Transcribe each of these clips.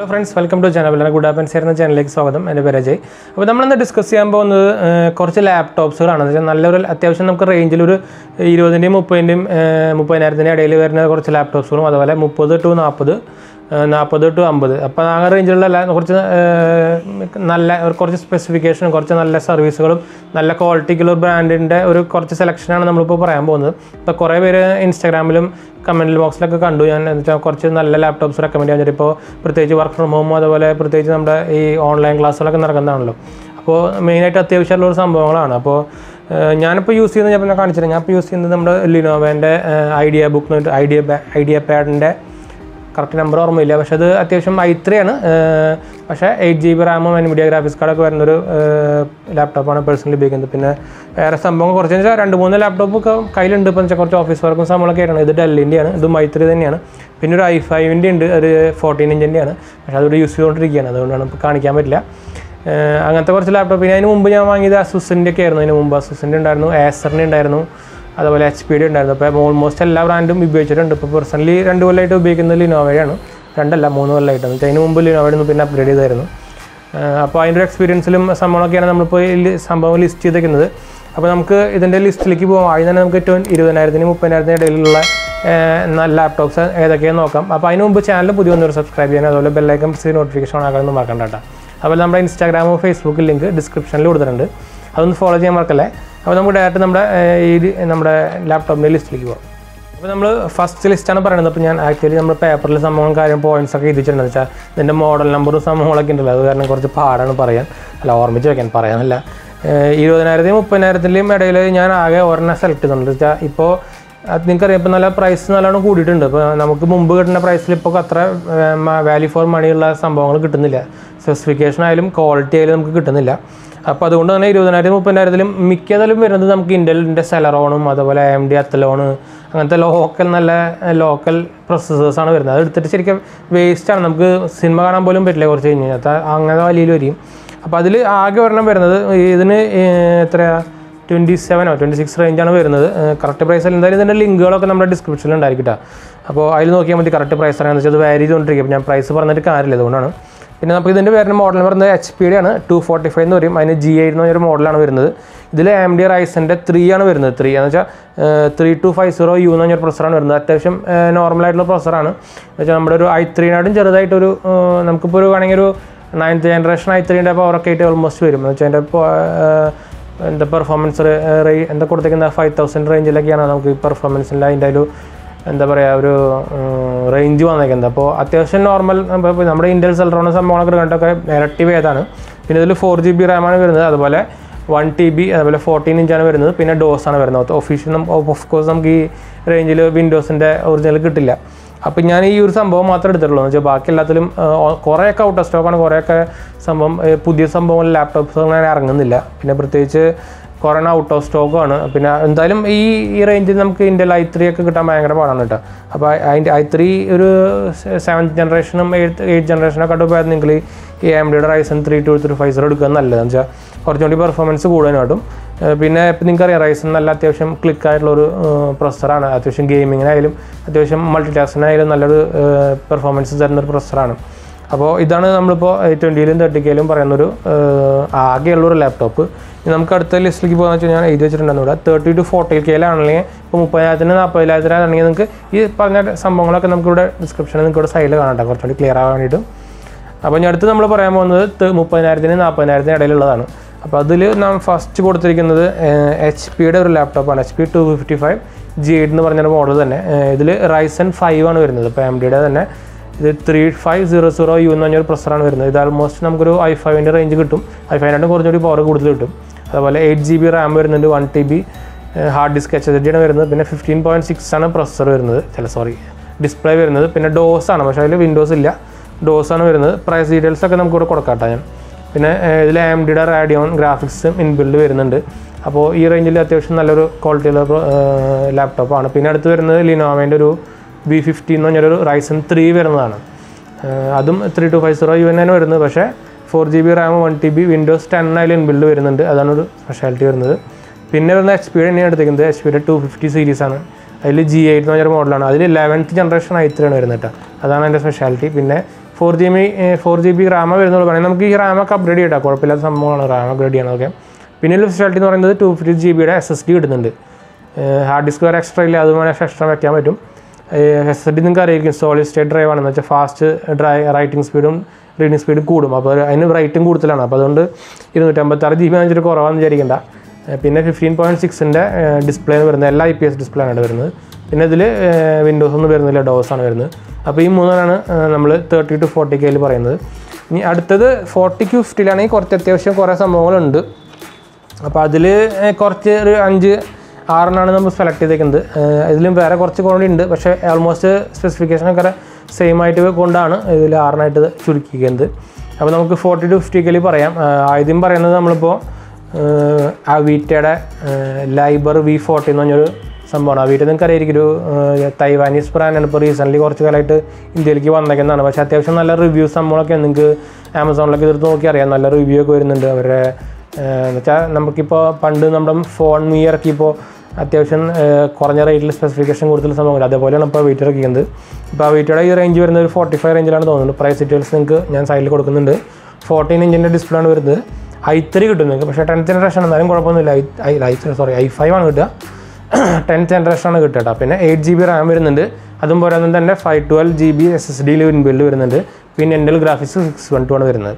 Hello friends, welcome to channel good happens എന്ന ചാനലിലേക്ക് സ്വാഗതം. എൻ്റെ പേര് അജയ്. അപ്പോൾ നമ്മളിന്ന് ഡിസ്കസ് ചെയ്യാൻ പോകുന്നത് കുറച്ച് ലാപ്ടോപ്സുകളാണ്. വെച്ചാൽ നല്ലൊരു അത്യാവശ്യം നമുക്ക് റേഞ്ചിലൊരു 20-ൻ്റെയും 30,000-ൻ്റെയും 30,000-ത്തിൻ്റെ ഇടയിൽ വരുന്ന കുറച്ച് ലാപ്ടോപ്സുകളും അതുപോലെ 30 to 40 40 to 50 അപ്പോൾ ആ റേഞ്ചിലുള്ള കുറച്ച് നല്ല കുറച്ച് സ്പെസിഫിക്കേഷനും കുറച്ച് നല്ല സർവീസുകളും നല്ല ക്വാളിറ്റിക്കുള്ള ബ്രാൻഡിൻ്റെ ഒരു കുറച്ച് സെലക്ഷനാണ് നമ്മളിപ്പോൾ പറയാൻ പോകുന്നത്. ഇപ്പോൾ കുറേ പേര് ഇൻസ്റ്റാഗ്രാമിലും കമൻറ്റ് ബോക്സിലൊക്കെ കണ്ടു ഞാൻ എന്നുവെച്ചാൽ കുറച്ച് നല്ല ലാപ്ടോപ്സ് റെക്കമെൻഡ് ചെയ്യാൻ. ഇപ്പോൾ പ്രത്യേകിച്ച് വർക്ക് ഫ്രം ഹോം അതുപോലെ പ്രത്യേകിച്ച് നമ്മുടെ ഈ ഓൺലൈൻ ക്ലാസ്സുകളൊക്കെ നടക്കുന്നതാണല്ലോ. അപ്പോൾ മെയിനായിട്ട് അത്യാവശ്യമുള്ളൊരു സംഭവങ്ങളാണ്. അപ്പോൾ ഞാനിപ്പോൾ യൂസ് ചെയ്യുന്നത് ഞാൻ കാണിച്ചില്ല. ഞാനിപ്പോൾ യൂസ് ചെയ്യുന്നത് നമ്മുടെ ലിനോവേൻ്റെ ഐഡിയ ബുക്ക് എന്നിട്ട് ഐഡിയ പാഡിൻ്റെ കറക്റ്റ് നമ്പർ ഓർമ്മയില്ല, പക്ഷേ അത് അത്യാവശ്യം i3 ആണ്. പക്ഷേ 8 GB റാമും NVIDIA ഗ്രാഫിക്സ് കാർഡൊക്കെ വരുന്നൊരു ലാപ്ടോപ്പാണ് പേഴ്സണലി ഉപയോഗിക്കുന്നത്. പിന്നെ വേറെ സംഭവം കുറച്ചെന്ന് വെച്ചാൽ 2-3 ലാപ്ടോപ്പൊക്കെ കയ്യിലുണ്ട്. ഇപ്പോൾ വെച്ചാൽ കുറച്ച് ഓഫീസ് വർക്കും സംഭവമൊക്കെ ആയിട്ടാണ്. ഇത് ഡെല്ലിൻ്റെയാണ്, ഇതും i3 തന്നെയാണ്. പിന്നെ ഒരു i5-ൻ്റെ ഉണ്ട്, ഒരു 14-ഇഞ്ചിൻ്റെയാണ്. പക്ഷേ അതുകൂടെ യൂസ് ചെയ്തുകൊണ്ടിരിക്കുകയാണ്, അതുകൊണ്ടാണ് ഇപ്പോൾ കാണിക്കാൻ പറ്റില്ല. അങ്ങനത്തെ കുറച്ച് ലാപ്ടോപ്പ്. പിന്നെ അതിന് മുമ്പ് ഞാൻ വാങ്ങിയത് അസൂസിൻ്റെ ഒക്കെ ആയിരുന്നു. അതിന് മുമ്പ് അസൂസിൻ്റെ ഉണ്ടായിരുന്നു, ഏസറിൻ്റെ ഉണ്ടായിരുന്നു, അതുപോലെ HP-യുടെ ഉണ്ടായിരുന്നു. അപ്പോൾ ഓൾമോസ്റ്റ് എല്ലാ ബ്രാൻഡും ഉപയോഗിച്ചിട്ടുണ്ട്. ഇപ്പോൾ പേഴ്സണലി 2 കൊല്ലമായിട്ട് ഉപയോഗിക്കുന്നത് ലിനോവയാണ്, 2 അല്ല 3 കൊല്ലമായിട്ടാണ്. അതിന് മുമ്പ് ലിനോവയായിരുന്നു, പിന്നെ അപ്ഗ്രേഡ് ചെയ്തായിരുന്നു. അപ്പോൾ അതിൻ്റെ ഒരു എക്സ്പീരിയൻസിലും സംഭവമൊക്കെയാണ് നമ്മളിപ്പോൾ സംഭവം ലിസ്റ്റ് ചെയ്തേക്കുന്നത്. അപ്പോൾ നമുക്ക് ഇതിൻ്റെ ലിസ്റ്റിലേക്ക് പോകാം. ആദ്യം തന്നെ നമുക്ക് 20,000-30,000-ന് ഇടയിലുള്ള നല്ല ലാപ്ടോപ്സ് ഏതൊക്കെയാണെന്ന് നോക്കാം. അപ്പോൾ അതിന് മുമ്പ് ചാനൽ പുതിയ ഒന്നൊരു സബ്സ്ക്രൈബ് ചെയ്യാനും അതുപോലെ ബെല്ലൈക്കൻ പ്രസ് ചെയ്ത് നോട്ടിഫിക്കേഷൻ ഓണാക്കാനൊന്നും മറക്കണ്ട കേട്ടോ. അതുപോലെ നമ്മുടെ ഇൻസ്റ്റാഗ്രാമും ഫേസ്ബുക്കിൽ ലിങ്ക് ഡിസ്ക്രിപ്ഷനിൽ കൊടുത്തിട്ടുണ്ട്, അതൊന്ന് ഫോളോ ചെയ്യാൻ മറക്കല്ലേ. അപ്പോൾ നമുക്ക് ഡയറക്റ്റ് നമ്മുടെ ഈ നമ്മുടെ ലാപ്ടോപ്പിൻ്റെ ലിസ്റ്റിലേക്ക് പോകാം. അപ്പോൾ നമ്മൾ ഫസ്റ്റ് ലിസ്റ്റാണ് പറയുന്നത്. അപ്പോൾ ഞാൻ ആക്ച്വലി നമ്മൾ പേപ്പറിൽ സംഭവം കാര്യം പോയിൻറ്റ്സൊക്കെ എഴുതിച്ചിട്ടുണ്ട്. വെച്ചാൽ ഇതിൻ്റെ മോഡൽ നമ്പറും സംഭവങ്ങളൊക്കെ ഉണ്ടല്ലോ, അത് കാരണം കുറച്ച് പാടാണ് പറയാൻ, അല്ല ഓർമ്മിച്ച് വയ്ക്കാൻ പറയാനല്ല. 20,000-30,000-ൻ്റെയും ഇടയിൽ ഞാൻ ആകെ ഒരെണ്ണം സെലക്ട് ചെയ്തിട്ടുണ്ട്. വെച്ചാൽ ഇപ്പോൾ അത് നിങ്ങൾക്കറിയാം, ഇപ്പോൾ നല്ല പ്രൈസ് നല്ലോണം കൂടിയിട്ടുണ്ട്. ഇപ്പോൾ നമുക്ക് മുമ്പ് കിട്ടുന്ന പ്രൈസിൽ ഇപ്പോൾ അത്ര വാല്യൂ ഫോർ മണിയുള്ള സംഭവങ്ങൾ കിട്ടുന്നില്ല. സ്പെസിഫിക്കേഷൻ ആയാലും ക്വാളിറ്റി ആയാലും നമുക്ക് കിട്ടുന്നില്ല. അപ്പോൾ അതുകൊണ്ട് തന്നെ 20,000-30,000-ലും മിക്കതിലും വരുന്നത് നമുക്ക് ഇൻ്റലിൻ്റെ സെലറോണും അതുപോലെ AMD അത്തലോണ് അങ്ങനത്തെ ലോക്കൽ നല്ല ലോക്കൽ പ്രൊസസ്സേഴ്സാണ് വരുന്നത്. അതെടുത്തിട്ട് ശരിക്കും വേസ്റ്റാണ്, നമുക്ക് സിനിമ കാണാൻ പോലും പറ്റില്ല കുറച്ച് കഴിഞ്ഞ് കഴിഞ്ഞാൽ, അങ്ങനെ വലിയ വരും. അപ്പോൾ അതിൽ ആകെ ഒരെണ്ണം വരുന്നത് ഇതിന് എത്രയാണ് 27 or 26 റേഞ്ചാണ് വരുന്നത് കറക്റ്റ് പ്രൈസ്. എന്തായാലും ഇതിൻ്റെ ലിങ്കുകളൊക്കെ നമ്മുടെ ഡിസ്ക്രിപ്ഷനിൽ ഉണ്ടായിരിക്കട്ടെ, അപ്പോൾ അതിൽ നോക്കിയാൽ മതി കറക്റ്റ് പ്രൈസ് ആണെന്ന് വെച്ചാൽ. അത് വാരി ചെയ്തുകൊണ്ടിരിക്കും, അപ്പോൾ ഞാൻ പ്രൈസ് പറഞ്ഞിട്ട് കാര്യമില്ല, അതുകൊണ്ടാണ്. പിന്നെ നമുക്ക് ഇതിൻ്റെ വരുന്ന മോഡൽ പറയുന്നത് HP-യുടെ ആണ്, 245 എന്ന് പറയും. അതിന് G8 എന്ന് പറഞ്ഞൊരു മോഡലാണ് വരുന്നത്. ഇതിൽ AMD Ryzen-ൻ്റെ 3 ആണ് വരുന്നത്. 3 എന്ന് വെച്ചാൽ 3250U എന്ന് പറഞ്ഞൊരു പ്രൊസറാണ് വരുന്നത്. അത്യാവശ്യം നോർമലായിട്ടുള്ള പ്രൊസറാണ്. എന്ന് വെച്ചാൽ നമ്മുടെ ഒരു i3-നാടും ചെറുതായിട്ടൊരു നമുക്കിപ്പോൾ ഒരു വേണമെങ്കിൽ ഒരു 9th generation i3-ൻ്റെ പവറൊക്കെ ആയിട്ട് ഓൾമോസ്റ്റ് വരും. എന്ന് വെച്ചാൽ അതിൻ്റെ എന്താ പെർഫോമൻസ് എന്താ കൊടുത്തേക്കുന്ന 5000 റേഞ്ചിലൊക്കെയാണ് നമുക്ക് ഈ പെർഫോമൻസിൻ്റെ അതിൻ്റെ ഒരു എന്താ പറയുക ഒരു റേഞ്ച് വന്നേക്കുന്നത്. അപ്പോൾ അത്യാവശ്യം നോർമൽ നമ്മുടെ ഇൻ്റൽ സെൽറോണും സംഭവങ്ങളൊക്കെ കണ്ടൊക്കെ ഇരട്ടി വേദാണ്. പിന്നെ ഇതിൽ 4 GB റാമാണ് വരുന്നത്, അതുപോലെ 1 TB, അതുപോലെ 14-ഇഞ്ചാണ് വരുന്നത്. പിന്നെ ഡോസാണ് വരുന്നത്. ഒഫീഷ്യൽ ഓഫ് കോഴ്സ് നമുക്ക് ഈ റേഞ്ചിൽ വിൻഡോസിൻ്റെ ഒറിജിനൽ കിട്ടില്ല. അപ്പോൾ ഞാൻ ഈ ഒരു സംഭവം മാത്രമേ എടുത്തിട്ടുള്ളൂ. എന്ന് വെച്ചാൽ ബാക്കി എല്ലാത്തിലും കുറേയൊക്കെ ഔട്ട് ഓഫ് സ്റ്റോക്കാണ്. കുറേയൊക്കെ സംഭവം പുതിയ സംഭവം ലാപ്ടോപ്സ് അങ്ങനെ ഇറങ്ങുന്നില്ല. പിന്നെ പ്രത്യേകിച്ച് കുറേ ഔട്ട് ഓഫ് സ്റ്റോക്കാണ്. പിന്നെ എന്തായാലും ഈ റേഞ്ചിൽ നമുക്ക് ഇൻ്റൽ i3 ഒക്കെ കിട്ടാൻ ഭയങ്കര പാടാണ് കേട്ടോ. അപ്പോൾ അതിൻ്റെ i3 ഒരു 7th generation 8th generation ഒക്കെ ആയിട്ട് പോയാൽ നിങ്ങൾ ഈ AMD-യുടെ Ryzen 3250 എടുക്കുക നല്ലത്. എന്ന് വെച്ചാൽ കുറച്ചുകൂടി പെർഫോമൻസ് കൂടുതലായിട്ടും. പിന്നെ ഇപ്പം നിങ്ങൾക്കറിയാം റൈസൻ നല്ല അത്യാവശ്യം ക്ലിക്കായിട്ടുള്ളൊരു പ്രൊസറാണ്. അത്യാവശ്യം ഗെയിമിങ്ങിനായാലും അത്യാവശ്യം മൾട്ടി ടാസ്കിനായാലും നല്ലൊരു പെർഫോമൻസ് തരുന്നൊരു പ്രൊസറാണ്. അപ്പോൾ ഇതാണ് നമ്മളിപ്പോൾ 20,000-30,000-ലും പറയുന്നൊരു ആകെയുള്ളൊരു ലാപ്ടോപ്പ്. നമുക്ക് അടുത്ത ലിസ്റ്റിലേക്ക് പോകുന്ന വെച്ചാൽ ഞാൻ എഴുതി വെച്ചിട്ടുണ്ടായിരുന്നു ഇവിടെ 30 to 40K-ലാണെങ്കിൽ ഇപ്പോൾ 30,000-40,000-ലാണെങ്കിൽ നിങ്ങൾക്ക് ഈ പറഞ്ഞ സംഭവങ്ങളൊക്കെ നമുക്കിവിടെ ഡിസ്ക്രിപ്ഷനിൽ നിങ്ങൾക്കിവിടെ സൈഡിൽ കാണാം കുറച്ചുകൂടി ക്ലിയർ ആകാൻ വേണ്ടിയിട്ട്. അപ്പോൾ ഞാൻ അടുത്ത് നമ്മൾ പറയാൻ പോകുന്നത് 30,000-40,000-ന് ഇടയിലുള്ളതാണ്. അപ്പോൾ അതിൽ നാം ഫസ്റ്റ് കൊടുത്തിരിക്കുന്നത് HP-യുടെ ഒരു ലാപ്ടോപ്പാണ്, HP 255 G8 എന്ന് പറഞ്ഞൊരു മോഡൽ തന്നെ. ഇതിൽ Ryzen 5 ആണ് വരുന്നത്. ഇപ്പോൾ AMD-യുടെ തന്നെ ഇത് 3500U എന്ന് പറഞ്ഞൊരു പ്രൊസറാണ് വരുന്നത്. ഇത് ആൾമോസ്റ്റ് നമുക്കൊരു i5-ൻ്റെ റേഞ്ച് കിട്ടും, i5-നായിട്ടും കുറച്ചുകൂടി പവർ കൂടുതൽ കിട്ടും. അതുപോലെ 8 GB റാം വരുന്നുണ്ട്, 1 TB ഹാർഡ് ഡിസ്ക് HDD ആണ് വരുന്നത്. പിന്നെ 15.6 ആണ് പ്രൊസർ വരുന്നത്, ഡിസ്പ്ലേ വരുന്നത്. പിന്നെ ഡോസാണ്, പക്ഷേ അതിൽ വിൻഡോസ് ഇല്ല, ഡോസാണ് വരുന്നത്. പ്രൈസ് ഡീറ്റെയിൽസൊക്കെ നമുക്കിവിടെ കൊടുക്കാട്ടോ ഞാൻ. പിന്നെ ഇതിൽ AMD-യുടെ റാഡിയോൺ ഗ്രാഫിക്സും ഇൻബിൽഡ് വരുന്നുണ്ട്. അപ്പോൾ ഈ റേഞ്ചിൽ അത്യാവശ്യം നല്ലൊരു ക്വാളിറ്റിയുള്ള ലാപ്ടോപ്പാണ്. പിന്നെ അടുത്ത് വരുന്നത് ലിനോവേൻ്റെ ഒരു V50 എന്ന് പറഞ്ഞൊരു Ryzen 3 വരുന്നതാണ്. അതും 3250U തന്നെയാണ് വരുന്നത്. പക്ഷേ 4 GB റാം, 1 TB, Windows 10 ആയാലും ഇൻബിൽഡ് വരുന്നുണ്ട്. അതാണ് ഒരു സ്പെഷ്യാലിറ്റി വരുന്നത്. പിന്നെ വരുന്ന HP-യുടെ തന്നെയാണ് എടുത്തിരിക്കുന്നത്. HP-യുടെ 250 സീരീസാണ്. അതിൽ G8 എന്ന് പറഞ്ഞൊരു മോഡലാണ്. അതിൽ 11th generation i3 ആണ് വരുന്നത് കേട്ടോ, അതാണ് അതിൻ്റെ സ്പെഷ്യാലിറ്റി. പിന്നെ 4 GB റാമ വരുന്നുള്ളൂ പറയുന്നത്. നമുക്ക് ഈ റാമൊക്കെ അപ്ഗ്രേഡ് ചെയ്യട്ടോ, കുഴപ്പമില്ലാത്ത സംഭവമാണ് റാം അപ്ഗ്രേഡ് ചെയ്യണതൊക്കെ. പിന്നെ ഒരു സ്റ്റാർട്ട് എന്ന് പറയുന്നത് 256 GB SSD കിട്ടുന്നുണ്ട്. ഹാർഡ് ഡിസ്ക് വരെ എക്സ്ട്രാ ഇല്ല, അതുപോലെ എക്സ്ട്രാ വയ്ക്കാൻ പറ്റും. എസ് എസ് ഡി നിങ്ങൾക്ക് അറിയിക്കും സോളിഡ് സ്റ്റേറ്റ് ഡ്രൈവ് ആണെന്ന് വെച്ചാൽ ഫാസ്റ്റ് റൈറ്റിംഗ് സ്പീഡും റീഡിങ് സ്പീഡും കൂടും. അപ്പോൾ അതിന് റൈറ്റും കൂടുതലാണ്, അപ്പോൾ അതുകൊണ്ട് 256 GB വെച്ചിട്ട് കുറവാണെന്ന് വിചാരിക്കേണ്ട. പിന്നെ 15.6-ൻ്റെ ഡിസ്പ്ലേ വരുന്നത്, എല്ലാ IPS ഡിസ്പ്ലേ ആണ് വരുന്നത്. പിന്നെ ഇതിൽ വിൻഡോസ് ഒന്നും വരുന്നില്ല, ഡോസാണ് വരുന്നത്. അപ്പോൾ ഈ മൂന്നാണ് നമ്മൾ 30 to 40Kയിൽ പറയുന്നത്. ഇനി അടുത്തത് 40Q50ലാണെങ്കിൽ കുറച്ച് അത്യാവശ്യം കുറേ സംഭവങ്ങളുണ്ട്. അപ്പോൾ അതിൽ കുറച്ച് ഒരു 5-6 നമ്മൾ സെലക്ട് ചെയ്തേക്കുന്നത്. ഇതിലും വേറെ കുറച്ച് ക്വാണ്ടി ഉണ്ട്, പക്ഷേ ഓൾമോസ്റ്റ് സ്പെസിഫിക്കേഷനൊക്കെ സെയിം ആയിട്ട് കൊണ്ടാണ് ഇതിൽ 6 ചുരുക്കിയിരിക്കുന്നത്. അപ്പോൾ നമുക്ക് 40 to 50Kയിൽ പറയാം. ആദ്യം പറയുന്നത് നമ്മളിപ്പോൾ അവീറ്റയുടെ ലൈബർ V40 എന്ന് പറഞ്ഞൊരു സംഭവമാണ്. അവീറ്റ നിങ്ങൾക്ക് അറിയായിരിക്കും, ഒരു തൈവാനീസ് ബ്രാൻഡാണ്. ഇപ്പോൾ റീസെൻ്റ്ലി കുറച്ച് കാലമായിട്ട് ഇന്ത്യയിലേക്ക് വന്നേക്കുന്നതാണ്, പക്ഷേ അത്യാവശ്യം നല്ല റിവ്യൂസ് സംഭവമൊക്കെ നിങ്ങൾക്ക് ആമസോണിലൊക്കെ എടുത്ത് നോക്കി അറിയാം. നല്ല റിവ്യൂ ഒക്കെ വരുന്നുണ്ട് അവരുടെ. എന്നുവെച്ചാൽ നമുക്കിപ്പോൾ പണ്ട് നമ്മുടെ ഫോൺ മീയർക്ക് ഇപ്പോൾ അത്യാവശ്യം കുറഞ്ഞ റേറ്റിൽ സ്പെസിഫിക്കേഷൻ കൂടുതൽ സംഭവങ്ങൾ, അതേപോലെയാണ് ഇപ്പോൾ അവീറ്റ ഇറക്കിയത്. ഇപ്പോൾ അവീറ്റയുടെ ഈ റേഞ്ച് വരുന്നത് ഒരു 45 റേഞ്ചിലാണ് തോന്നുന്നത്. പ്രൈസ് ഡീറ്റെയിൽസ് നിങ്ങൾക്ക് ഞാൻ സൈഡിൽ കൊടുക്കുന്നുണ്ട്. 14 ഇഞ്ചിൻ്റെ ഡിസ്പ്ലേ ആണ് വരുന്നത്. i3 കിട്ടും നിങ്ങൾക്ക്, പക്ഷേ 10th generation എന്നാലും കുഴപ്പമൊന്നുമില്ല. i5 ആണ് കിട്ടുക, 10th generation ആണ് കിട്ടുക. പിന്നെ 8 GB റാം വരുന്നുണ്ട്. അതും പോരാതെ തന്നെ 512 GB SSDയിൽ ഇൻബിൽഡ് വരുന്നുണ്ട്. പിന്നെ Intel ഗ്രാഫിക്സ് 612 ആണ് വരുന്നത്.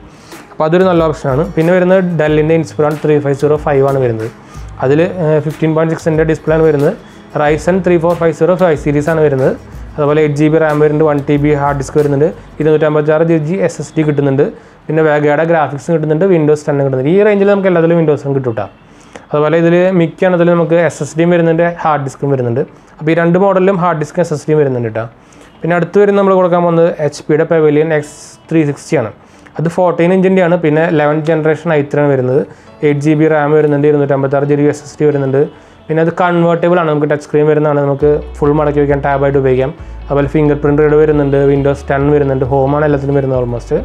അപ്പോൾ അതൊരു നല്ല ഓപ്ഷനാണ്. പിന്നെ വരുന്നത് ഡെല്ലിൻ്റെ ഇൻസ്പിറോൺ 3505 ആണ് വരുന്നത്. അതിൽ 15.6-ൻ്റെ ഡിസ്പ്ലേ ആണ് വരുന്നത്. റൈസൺ 3450 5 series ആണ് വരുന്നത്. അതുപോലെ 8 GB റാം വരുന്നുണ്ട്. 1 TB ഹാർഡ് ഡിസ്ക് വരുന്നുണ്ട്. 256 GB SSD കിട്ടുന്നുണ്ട്. പിന്നെ വേഗയുടെ ഗ്രാഫിക്സ് കിട്ടുന്നുണ്ട്. Windows 10 കിട്ടുന്നുണ്ട്. ഈ റേഞ്ചിൽ നമുക്ക് എല്ലാത്തിലും Windows 10 കിട്ടും. അതുപോലെ ഇതിൽ മിക്കാണ് ഇതിൽ നമുക്ക് SSDയും വരുന്നുണ്ട്, ഹാർഡ് ഡിസ്ക്കും വരുന്നുണ്ട്. അപ്പോൾ ഈ രണ്ട് മോഡലിലും ഹാർഡ് ഡിസ്ക് SSDയും വരുന്നുണ്ട് കേട്ടോ. പിന്നെ അടുത്ത് വരുന്ന നമ്മൾ കൊടുക്കാൻ പോകുന്നത് HP Pavilion X360 ആണ്. അത് 14 ഇഞ്ചിൻ്റെയാണ്. പിന്നെ 11th generation i3 വരുന്നത്. 8 GB റാം വരുന്നുണ്ട്. 256 GB SSD വരുന്നുണ്ട്. പിന്നെ അത് കൺവേർട്ടബിൾ ആണ്, നമുക്ക് ടച്ച് സ്ക്രീൻ വരുന്നതാണ്. നമുക്ക് ഫുൾ മടക്കി വയ്ക്കാൻ, ടാബായിട്ട് ഉപയോഗിക്കാം. അതുപോലെ ഫിംഗർ പ്രിൻ്റ് റീഡ് വരുന്നുണ്ട്. Windows 10 വരുന്നുണ്ട്. ഹോമാണ് എല്ലാത്തിനും വരുന്നത് ഓൾമോസ്റ്റ്.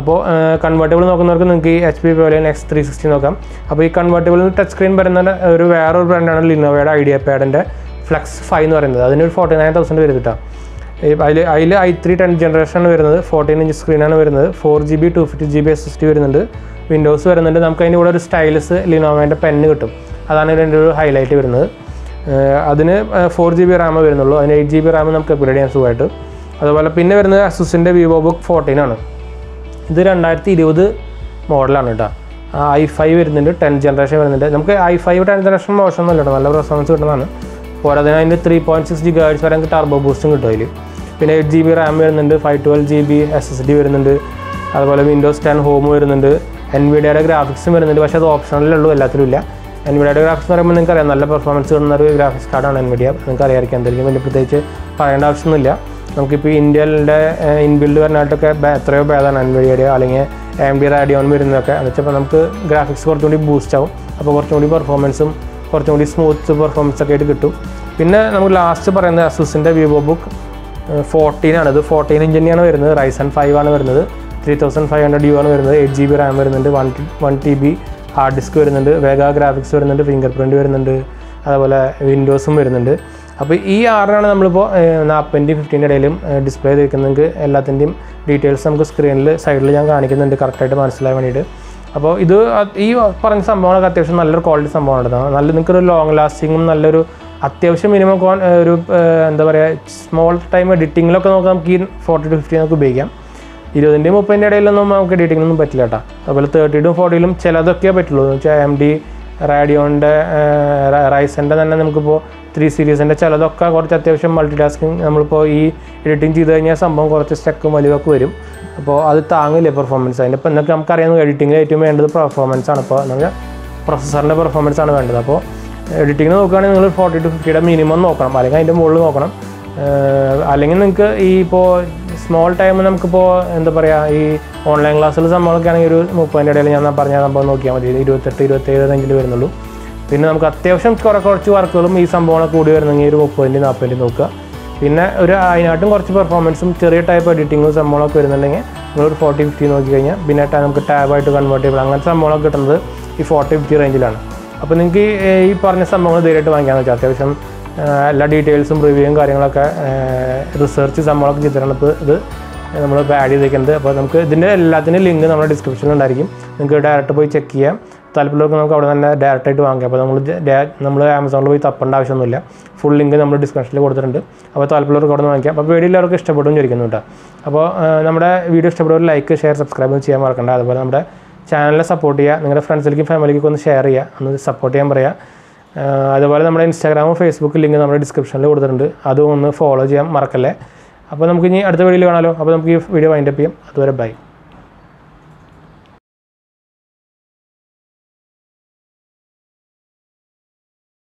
അപ്പോൾ കൺവേർട്ടബിൾ നോക്കുന്നവർക്ക് നിങ്ങൾക്ക് ഈ HP Pavilion X360 നോക്കാം. അപ്പോൾ ഈ കൺവേർട്ടബിൾ ടച്ച് സ്ക്രീൻ വരുന്ന ഒരു വേറൊരു ബ്രാൻഡാണ് ലിനോവയുടെ ഐഡിയ പാഡിൻ്റെ Flex 5 എന്ന് പറയുന്നത്. അതിനൊരു 49,000 വരും കിട്ടാം. അതിൽ i3 10th generation വരുന്നത്. 14 ഇഞ്ച് സ്ക്രീനാണ് വരുന്നത്. 4 GB 256 GB SSD വരുന്നുണ്ട്. വിൻഡോസ് വരുന്നുണ്ട്. നമുക്ക് അതിൻ്റെ കൂടെ ഒരു സ്റ്റൈലസ് ലിനോവയുടെ പെന്ന് കിട്ടും. അതാണ് ഇതിൻ്റെ ഒരു ഹൈലൈറ്റ് വരുന്നത്. അതിന് 4 GB റാമേ വരുന്നുള്ളൂ. അതിന് 8 GB റാം നമുക്ക് അപ്ഗ്രേഡ് ചെയ്യാൻ സുഖമായിട്ട്. അതുപോലെ പിന്നെ വരുന്നത് അസൂസിൻ്റെ VivoBook 14 ആണ്. ഇത് 2020 മോഡലാണ് കേട്ടോ. i5 വരുന്നുണ്ട്. 10th generation വരുന്നുണ്ട്. നമുക്ക് i5 10th generation മോശമൊന്നുമില്ല കേട്ടോ, നല്ല പെർഫോമൻസ് കിട്ടുന്നതാണ്. പോരാതെ അതിന് 3.6 GHz വരെ ടർബോ ബൂസ്റ്റും കിട്ടും അതിൽ. പിന്നെ 8 GB റാം വരുന്നുണ്ട്. 512 GB SSD വരുന്നുണ്ട്. അതുപോലെ Windows 10 ഹോം വരുന്നുണ്ട്. NVIDIAയുടെ ഗ്രാഫിക്സും വരുന്നുണ്ട്, പക്ഷേ അത് ഓപ്ഷണലുള്ളൂ, എല്ലാത്തിലും ഇല്ല. NVIDIAയുടെ ഗ്രാഫിക്സ് എന്ന് പറയുമ്പോൾ നിങ്ങൾക്കറിയാം, നല്ല പെർഫോമൻസ് കിട്ടുന്ന ഒരു ഗ്രാഫിക്സ് കാർഡാണ് NVIDIA. നിങ്ങൾക്ക് അറിയാമായിരിക്കും, എന്തെങ്കിലും വലിയ പ്രത്യേകിച്ച് പറയേണ്ട ആവശ്യമൊന്നുമില്ല. നമുക്കിപ്പോൾ ഇന്ത്യയിലെ ഇൻബിൽഡ് വരുന്നതായിട്ടൊക്കെ എത്രയോ ഭേദമാണ് NVIDIA അല്ലെങ്കിൽ AMD Radeon വരുന്നതൊക്കെ. എന്ന് വെച്ചപ്പോൾ നമുക്ക് ഗ്രാഫിക്സ് കുറച്ചും കൂടി ബൂസ്റ്റ് ആവും. അപ്പോൾ കുറച്ചും കൂടി പെർഫോമൻസും കുറച്ചും കൂടി സ്മൂത്ത് പെർഫോമൻസൊക്കെ ആയിട്ട് കിട്ടും. പിന്നെ നമുക്ക് ലാസ്റ്റ് പറയുന്നത് Asusൻ്റെ VivoBook 14 ആണ്. ഇത് 14 inch തന്നെയാണ് വരുന്നത്. Ryzen 5 ആണ് വരുന്നത്. 3500U ആണ് വരുന്നത്. 8 GB റാം വരുന്നുണ്ട്. 1 TB ഹാർഡ് ഡിസ്ക് വരുന്നുണ്ട്. വേഗ ഗ്രാഫിക്സ് വരുന്നുണ്ട്. ഫിംഗർ പ്രിൻറ്റ് വരുന്നുണ്ട്. അതുപോലെ വിൻഡോസും വരുന്നുണ്ട്. അപ്പോൾ ഈ 6 നമ്മളിപ്പോൾ 40-50 ഇടയിലും ഡിസ്പ്ലേ ചെയ്തിരിക്കുന്നതെങ്കിൽ എല്ലാത്തിൻ്റെയും ഡീറ്റെയിൽസ് നമുക്ക് സ്ക്രീനിൽ സൈഡിൽ ഞാൻ കാണിക്കുന്നുണ്ട്, കറക്റ്റായിട്ട് മനസ്സിലാകാൻ വേണ്ടിയിട്ട്. അപ്പോൾ ഇത് ഈ പറഞ്ഞ സംഭവങ്ങളൊക്കെ അത്യാവശ്യം നല്ലൊരു ക്വാളിറ്റി സംഭവമാണ്. നല്ല നിങ്ങൾക്കൊരു ലോങ് ലാസ്റ്റിങ്ങും നല്ലൊരു അത്യാവശ്യം മിനിമം ഒരു എന്താ പറയുക സ്മോൾ ടൈം എഡിറ്റിങ്ങിലൊക്കെ നമുക്ക് ഈ 40 to 50 നമുക്ക് ഉപയോഗിക്കാം. 20-30 ഇടയിലൊന്നും നമുക്ക് എഡിറ്റിങ്ങൊന്നും പറ്റില്ല കേട്ടോ. അതുപോലെ 30 to 40 ചിലതൊക്കെ പറ്റുള്ളൂ. എന്ന് വെച്ചാൽ AMD Radeonൻ്റെ റൈസൻ്റെ തന്നെ നമുക്കിപ്പോൾ 3 series ചിലതൊക്കെ കുറച്ച് അത്യാവശ്യം മൾട്ടി ടാസ്കിങ് നമ്മളിപ്പോൾ ഈ എഡിറ്റിംഗ് ചെയ്ത് കഴിഞ്ഞാൽ സംഭവം കുറച്ച് സ്റ്റക്കും വലിവൊക്കെ വരും. അപ്പോൾ അത് താങ്ങില്ല പെർഫോമൻസ്. അതിൻ്റെ ഇപ്പോൾ എന്നൊക്കെ നമുക്കറിയാവുന്ന എഡിറ്റിങ്ങിൽ ഏറ്റവും വേണ്ടത് പെർഫോമൻസ് ആണ്. ഇപ്പോൾ നമുക്ക് പ്രൊസസ്സറിൻ്റെ പെർഫോമൻസ് ആണ് വേണ്ടത്. അപ്പോൾ എഡിറ്റിങ്ങിന് നോക്കുകയാണെങ്കിൽ നിങ്ങൾ 40 to 50 മിനിമം നോക്കണം, അല്ലെങ്കിൽ അതിൻ്റെ മുകളിൽ നോക്കണം. അല്ലെങ്കിൽ നിങ്ങൾക്ക് ഈ ഇപ്പോൾ സ്മോൾ ടൈം നമുക്കിപ്പോൾ എന്താ പറയുക ഈ ഓൺലൈൻ ക്ലാസ്സിൽ സംഭവമൊക്കെ ആണെങ്കിൽ ഒരു 30 ഇടയിൽ ഞാൻ പറഞ്ഞ സംഭവം നോക്കിയാൽ മതി. 28-27 റേഞ്ചിൽ വരുന്നുള്ളൂ. പിന്നെ നമുക്ക് അത്യാവശ്യം കുറച്ച് വർക്കുകളും ഈ സംഭവങ്ങളൊക്കെ കൂടി വരുന്നെങ്കിൽ ഒരു 30-40 നോക്കുക. പിന്നെ ഒരു അതിനായിട്ടും കുറച്ച് പെർഫോമൻസും ചെറിയ ടൈപ്പ് എഡിറ്റിങ്ങും സംഭവങ്ങളൊക്കെ വരുന്നുണ്ടെങ്കിൽ നിങ്ങളൊരു 40-50 നോക്കി കഴിഞ്ഞാൽ പിന്നെ നമുക്ക് ടാബായിട്ട് കൺവേർട്ട് ചെയ്യപ്പെടും. അങ്ങനത്തെ സംഭവങ്ങളൊക്കെ കിട്ടുന്നത് ഈ 40-50 റേഞ്ചിലാണ്. അപ്പോൾ നിങ്ങൾക്ക് ഈ പറഞ്ഞ സംഭവങ്ങൾ ധൈര്യമായിട്ട് വാങ്ങിക്കാമെന്ന് വെച്ചാൽ അത്യാവശ്യം എല്ലാ ഡീറ്റെയിൽസും റിവ്യൂവും കാര്യങ്ങളൊക്കെ റിസർച്ച് സംഭവങ്ങളൊക്കെ ചെയ്തിട്ടാണ് ഇത് നമ്മൾ ഇപ്പോൾ ആഡ് ചെയ്തേക്കുന്നത്. അപ്പോൾ നമുക്ക് ഇതിൻ്റെ എല്ലാത്തിൻ്റെയും ലിങ്ക് നമ്മുടെ ഡിസ്ക്രിപ്ഷനിലുണ്ടായിരിക്കും, നിങ്ങൾക്ക് ഡയറക്റ്റ് പോയി ചെക്ക് ചെയ്യാം. താല്പര്യമൊക്കെ നമുക്ക് അവിടെ തന്നെ ഡയറക്റ്റായിട്ട് വാങ്ങിക്കാം. അപ്പോൾ നമ്മൾ ആമസോണിൽ പോയി തപ്പേണ്ട ആവശ്യമൊന്നുമില്ല, ഫുൾ ലിങ്ക് നമ്മൾ ഡിസ്ക്രിപ്ഷനിൽ കൊടുത്തിട്ടുണ്ട്. അപ്പോൾ താല്പര്യമൊക്കെ അവിടെ നിന്ന് വാങ്ങിക്കാം. അപ്പോൾ വീഡിയോയിലവർക്ക് ഇഷ്ടപ്പെടും ചോദിക്കുന്നു കേട്ടോ. അപ്പോൾ നമ്മുടെ വീഡിയോ ഇഷ്ടപ്പെടുമ്പോൾ ലൈക്ക്, ഷെയർ, സബ്സ്ക്രൈബ് ചെയ്യാൻ മറക്കണ്ട. അതുപോലെ നമ്മുടെ ചാനലിനെ സപ്പോർട്ട് ചെയ്യുക, നിങ്ങളുടെ ഫ്രണ്ട്സിലേക്കും ഫാമിലിക്കും ഒന്ന് ഷെയർ ചെയ്യുക, ഒന്ന് സപ്പോർട്ട് ചെയ്യാൻ പറയുക. അതുപോലെ നമ്മുടെ ഇൻസ്റ്റാഗ്രാമും ഫേസ്ബുക്കും ലിങ്ക് നമ്മുടെ ഡിസ്ക്രിപ്ഷനിൽ കൊടുത്തിട്ടുണ്ട്, അതും ഒന്ന് ഫോളോ ചെയ്യാൻ മറക്കല്ലേ. അപ്പോൾ നമുക്ക് ഇനി അടുത്ത വീഡിയോയിൽ കാണാമല്ലോ. അപ്പോൾ നമുക്ക് ഈ വീഡിയോ വൈൻഡ് അപ്പ് ചെയ്യാം. അതുവരെ ബൈ.